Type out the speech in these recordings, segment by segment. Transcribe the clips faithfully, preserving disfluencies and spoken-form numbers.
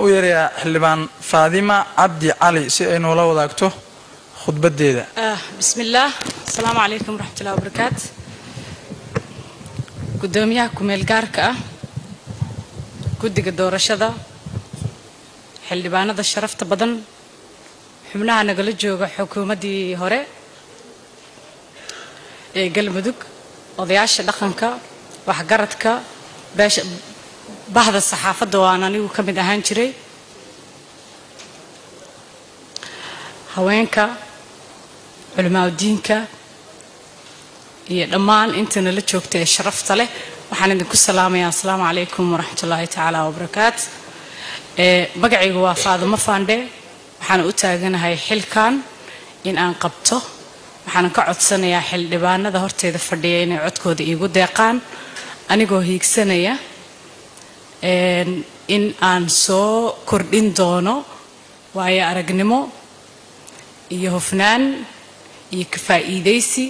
ويريا حلبان فاطمة عبد علي سئين ولا وضعته خطبة ديدا. آه بسم الله السلام عليكم ورحمة الله وبركاته. قدامي كمل جاركة قد قدور شذا حلبان هذا الشرف تبدن حملها نقل جو حكومة دي هراء قلب دق وضيعش دخنك وحجرتك باش بعض الصحافة دواناني وكمل أهان شري هوانك علماء دينك يلمان أنت نلتشو كتير شرفت له وحنندك السلام يا السلام عليكم ورحمة الله تعالى وبركاته بقعي هو فاضمة فاندي وحنقتاجنا هاي حل كان إن أنقبته وحنقعد سنة يا حل لبانا ظهرت إذا فرديين عدكوا ذي يقود دقان أنا جو هيك سنة in aan soo kordhin doono waayo aragnimo iyo hufnaan iyo ka faa'iidaysi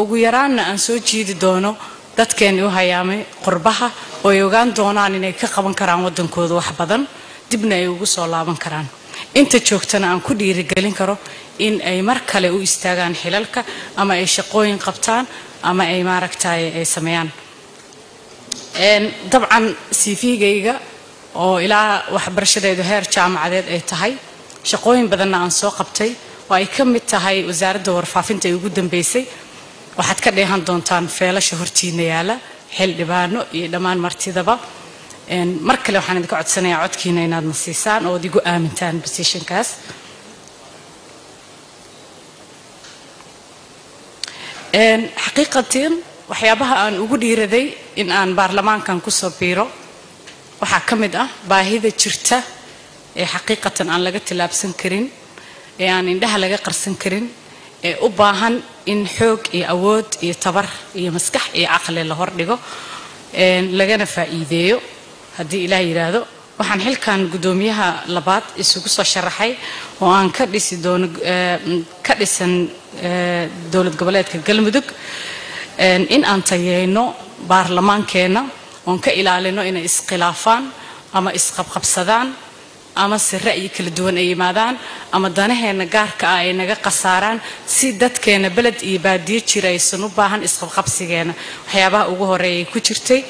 ugu yaraana aan soo jiidi doono dadkeen u hayaamay qurbaha oo ay ogaan doonaan inay ka qaban karaan wadankooda wax badan dibna ay ugu soo laaban karaan inta joogtana aan ku dhiirigelin karo in ay mar kale u istaagaan xilalka ama ay shaqooyin qabtaan ama ay maaragtay ay sameeyaan طبعا سيفي جيجا أو إلى وحبرشة دهير جامعة عدد إتهاي شقوين بدنا عن سوق بتي وأيكم إتهاي وزارة دور فافنت يوجدن بيسي وحد كده هندون تان فعلا شهرتين يلا حل لبانو لمان مرتي ذبا مركلو حنذك عد سنة عد كينا يناد نصيصان أو ديجو آمن تان بسيشن كاس حقيقة waxyaabaha aan ugu dhiiriday in aan baarlamaankan ku soo biiro waxa kamid ah baahida jirta ee xaqiiqatan aan laga tilaabsan karin ee aan indhaha laga qarsan karin ee u baahan in xoog iyo awood iyo tabar iyo maskax iyo aqal la hor dhigo ee lagana faa'iideeyo hadii Ilaahay yiraahdo waxaan xilkan gudoomiyaha labaad isugu soo sharaxay oo aan ka dhisi doono ka dhisan dawlad goboleedka Galmudug in aan tayeyno baarlamaankeena oon ka ilaalino inay isqilaafaan ama isqabqabsadaan ama si ra'yi kala duwan ay yimaadaan ama danaheena gaarka ah ay naga qasaaraan si dadkeena beled iyo baadiye jira aysan u baahan isqabqabsigeena waxyaabaha ugu horeeyay ku jirtay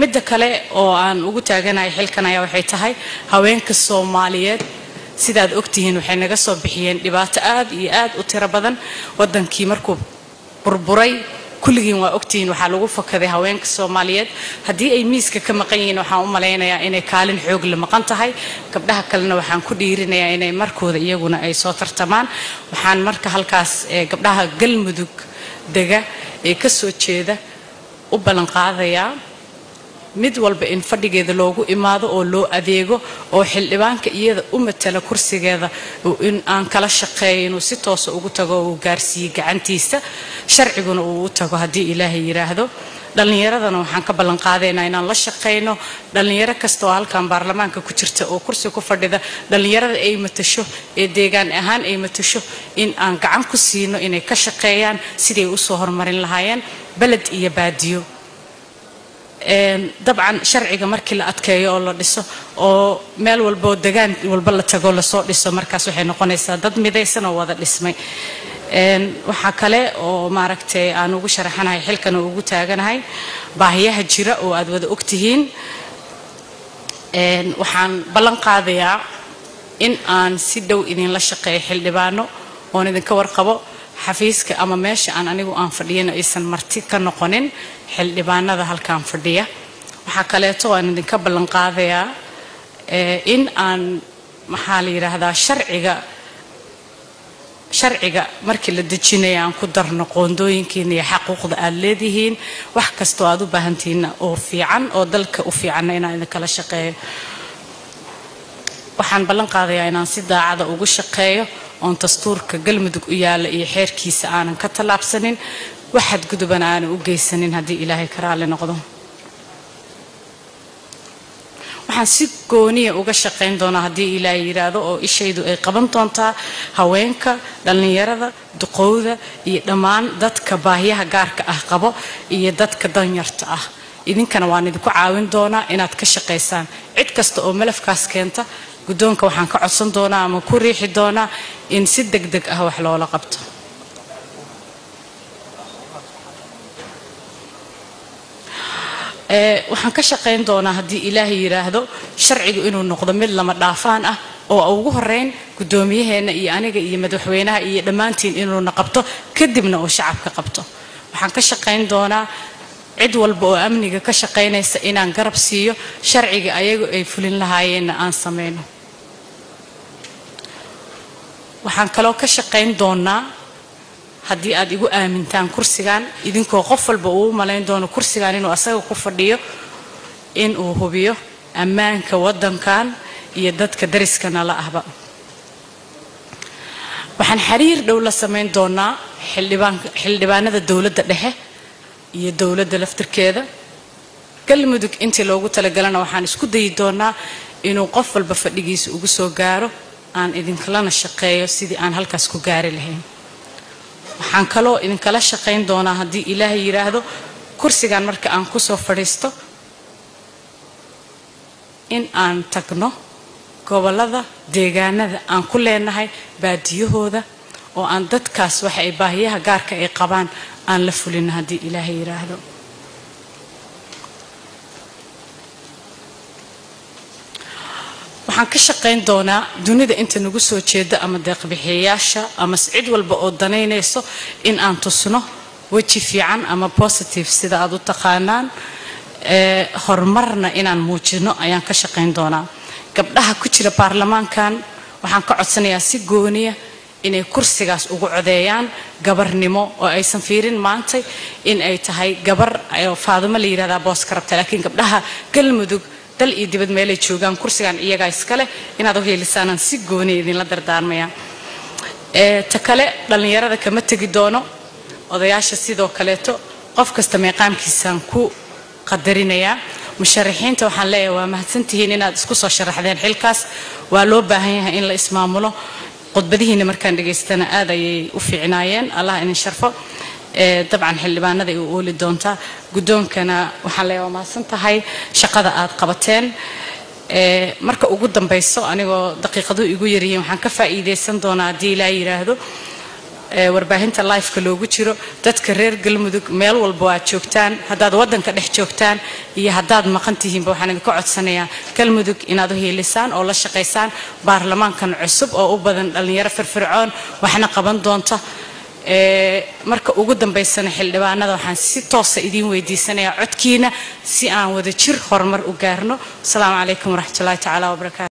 midda kale oo aan ugu taaganahay xilkan ayaa waxay tahay haweenka Soomaaliyeed sidaad ogtihiin waxay naga soo bixiyeen dhibaato aad iyo aad u tiro badan wadankii markuu burburay kulligiin waa ogtiin waxa lagu fakaday haweenka Soomaaliyeed hadii ay miiska ka maqayeen waxaan u maleynayaa inay kaalin xoog la maqan tahay gabdhaha kalena waxaan ku dhiirinayaa inay markooda iyaguna ay soo tartamaan waxaan marka halkaas gabdhaha Galmudug daga ee ka soo jeeda u balan qaadayaa mid walba in fadhigeeda loogu imaado oo loo adeego oo xildhibaanka iyada u matala kursigeeda in aan kala shaqeeyin oo si toos ah ugu tago oo gaarsiiyo gacantiisa sharciguna uu u tago hadii Ilaahay yiraahdo dhalinyaradana waxaan ka balan qaadaynaa inaan la shaqeeyno dhalinyaro kasta oo halkan baarlamaanka ku jirta oo kursi ku fadhida dhalinyarada ay matasho ee deegaan ahaan ay matasho in aan gacan ku siino inay ka shaqeeyaan sidii u soo hormarin lahaayeen balad iyo baadiyo طبعا شرعي مركل أتكي الله دسه أو مال والبودجان والبلد تقول الصوت دسه مركز وحين قنيسة ضد مدة سنة وهذا الاسمي وحكله أو معركتي أنا وشرحنا هاي حل كانوا وجوتاجن هاي بعيها جراء وأدود أكتهين وحن بلن قاضية إن أن سدوا إن لا شقي حل دبانو وندن كور قبو حفيزك أما ماشي أنا أنيو أنفردينا إيسن مرتي كنا قنن حل لبانا ذا هالكانفردية وحكاليتو أن نكبل نقاضية إن أن محالي هذا شرعي شرعي مركي للدجينية أن كدر نقوندوين كيني حقوق ذا الذيهين وحكستو أدو بهنتين أوفي عن أو دلك أوفي عنينا إنك لا شقي وحن بلن قاضية إن سيدا عدا أوجو شقيه أن تستورك قلمدك وياله يحير كيس أنا كتلاب سنين واحد قدبنا أنا وجي سنين هدي إلهي كرال نقضهم وحنسيب كونية وجشقين دون هدي إلهي يراده أو إشي دو قبنا تنتا هواينك لأن يراده دقوده يدمان دت كباهية هجارك أحقبه يدت كدنيرته إذن كان وان يدكوا عاون دونا إن أتكش قيسان عد كست أملف كاس كنتا قدون كوحن كعصن دونا مكوري حدونا إن سدق دق أهو حلا ولا قبته وحن كش قين دونا هدي إلهي راهدو شرعي إنه النقد مل لما دافعنا أو أوجه رين قدوميه هنا يعني يمدحوينها يدمانتين إنه نقبته كدمنا وشعب كقبته وحن كش قين دونا عدول بأمني كشقينا سئنا نقرب سيو شرعي أيجو يفلين لهاين أن سمينه وحنكلو كشقين دونا هدي أديجو آمن تان كرسيان إذن كوقفل بقو ملاين دونو كرسيان إنه أساق وقفل ديو إن هو بيو أمان كودن كان يدد كدرس كنا لا أهبا وحنحرير دولة سمين دونا حلبان حلبان هذا الدولة ده يدولة دلفتر كذا كل مدك أنت لو قلت لجلنا وحنش كده يدورنا إنه قفل بفريقيس وجسوا جاره عن إذن كلنا الشقية سيدي عن هالكاسكو جاري لهم وحن كلو إذن كلا الشقيين دونا هدي إلهي يراهدو كرسي عن مركب عن كوسو فريستو إن عن تكنو قبل هذا دجانا عن كل النهاي بديه هذا وعن ضد كاس وحي باهيها جار كإقبان أن لفلين هدي إلهي راهدو وحن كشقين دونا دون إذا أنت نقصه كذا أما دق بحياشة أما سعيد والبقودنين يسو إن أن تصنه وتشي في عن أما positive سيدا عدو تقانان هرمرنا إن أن موجنه أيان كشقين دونا قبلها كتير البرلمان كان وحن كعصني أسيجونية إن كرسياس وقعديان جبر نمو أي سنفيرين مانتي إن أي تهاي جبر فاضم اللي يردا باسكربت لكن قبلها كل مدوق تل إيدي بد مالي تشوجان كرسيان إياه جايس كله إن هذا هي لسانا سجوني إذا لدر دارميا تكله لأن يردا كمت جدانه وضيعش السيدو كلته قف كستمي قام كيسان كو قدرينيا مشرحين توحليه ومهتنتهين إن دسكوسا شرح ذي الحلقاس ولو بهيها إن الإسماء مله قد بديهنا مركان رجستنا هذا يوفي عناين الله إن شرفه طبعا حلبان هذا يقول الدونتا قدون كنا وحلا وما سنتا هاي شقذا قبتين مركا وجودن بيسو أنا دقيقة دو يقول يريهم حنكفى إيدي سندونا دي لا يراهدو ورباهن تلايف كلو جترو تتكرر قل مدق مال والبوات شوكتان هداد ودن كده شوكتان يهداد ما قنتهم بوحنا قعد سنة كل مدق إن هذا هي لسان أو لش قيسان برلمان كان عصب أو أبدن اللي يرفر فرعون وحنا قبنا دونته مرك وجودن بيسنا حلو أنا ده حن ست عصر إدين ودي سنة عد كينا سيان وده شر خرمر وجارنا السلام عليكم ورحمة الله تعالى وبركاته.